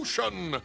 Potion!